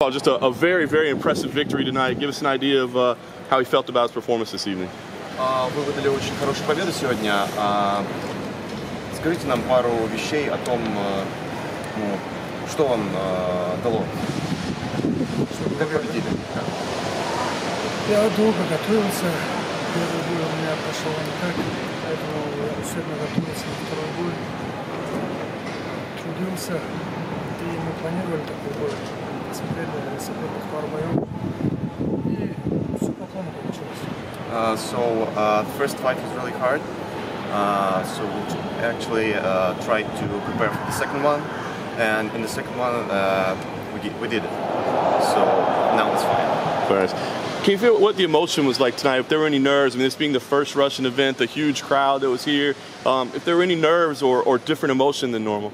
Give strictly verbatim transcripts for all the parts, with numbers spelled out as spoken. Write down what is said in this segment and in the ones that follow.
Paul, just a, a very, very impressive victory tonight. Give us an idea of uh, how he felt about his performance this evening. Вы выдали очень хорошую победу сегодня. Скажите нам пару вещей о том, что вам дало. Как победили? Я долго готовился. Первый бой у меня прошел не так, поэтому я усердно готовился на второй бой. Трудился, и мы планировали такой бой. Посмотрели соперник пару боев, и все по плану получилось. Uh, so uh, the first fight was really hard, uh, so we actually uh, tried to prepare for the second one, and in the second one uh, we, did, we did it, so now it's fine. First. Can you feel what the emotion was like tonight? If there were any nerves, I mean, this being the first Russian event, the huge crowd that was here, um, if there were any nerves or, or different emotion than normal?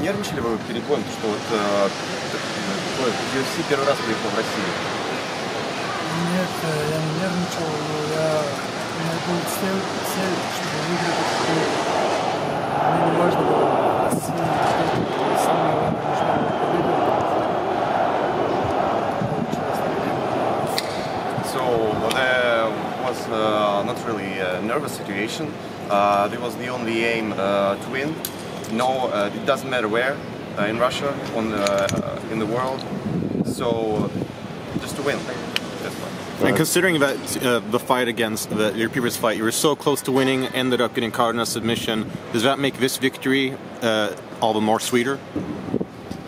Нервничали вы перед боем, что ю эф си первый раз приехал в Россию? Нет, я не нервничал, но я был цель, чтобы выиграть. Мне не важно было сильно, что самое главное, что Uh, not really a nervous situation. Uh, there was the only aim uh, to win. No, uh, it doesn't matter where, uh, in Russia, on the, uh, in the world. So, just to win. That's fine. And considering that uh, the fight against the, your previous fight, you were so close to winning, ended up getting caught in a submission. Does that make this victory uh, all the more sweeter?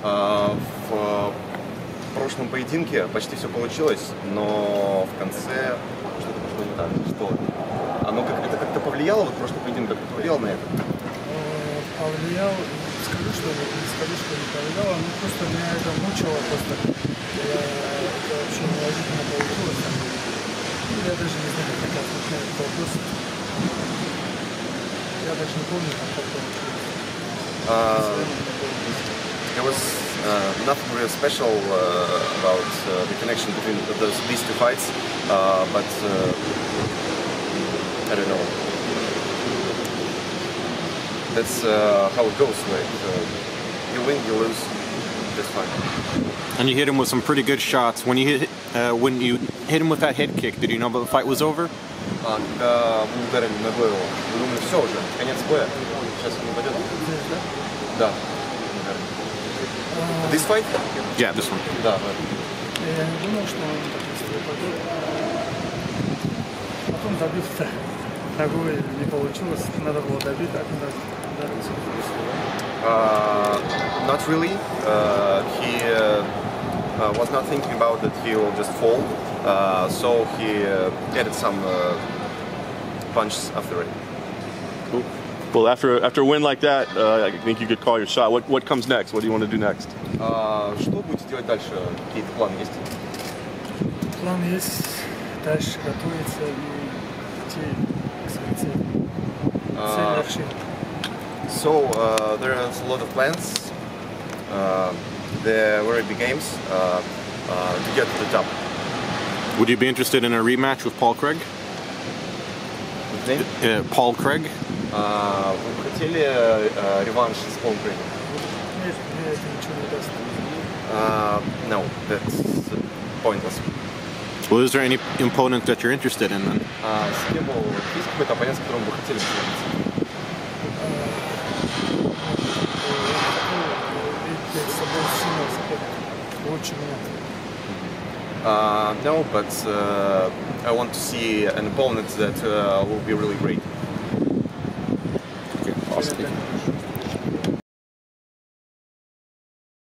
Uh, for В прошлом поединке почти все получилось, но в конце что-то пошло не так. Что? Оно как это как-то повлияло, вот прошлый поединок как-то повлиял на это? Повлиял, скажу, что не скажу, что не повлияло, ну просто меня это мучило, просто я, это вообще неожиданно получилось. Ну, я даже не знаю, как это случается, вопрос. Я даже не помню, как это получилось. There was uh, nothing real special uh, about uh, the connection between those, these two fights, uh, but uh, I don't know. That's uh, how it goes, right? Uh, you win, you lose, that's fine. And you hit him with some pretty good shots. When you hit, uh, when you hit him with that head kick, did you know that the fight was over? А когда мы ударили ногой его, мы думали, все уже, конец боя, сейчас он упадет. Да. This fight? Yeah, this one. Да, я не думал, что он так быстро упадет. Потом добить-то ногой не получилось, надо было добить, а не добить. Not really. Uh, he uh, uh, was not thinking about that he will just fall, uh, so he uh, added some uh, punches after it. Cool. Well, after after a win like that, uh, I think you could call your shot. What what comes next? What do you want to do next? Uh, что будете делать дальше? Какие планы есть? План есть. Дальше готовиться и идти к цели. Цель вершина. So uh, there are a lot of plans. Uh, there were big games uh, uh, to get to the top. Would you be interested in a rematch with Paul Craig? What's his name? Uh, Paul Craig. Uh, вы хотели uh, реванш с Paul Craig? Нет, мне это ничего не даст. Uh, no, that's pointless. Well, is there any opponent that you're interested in then? Uh, с кем был? Есть какой-то оппонент, с которым вы хотели встретиться? Перед собой сильный соперник. Лучше меня. No, but uh, I want to see an opponent that uh, will be really great. Thank you.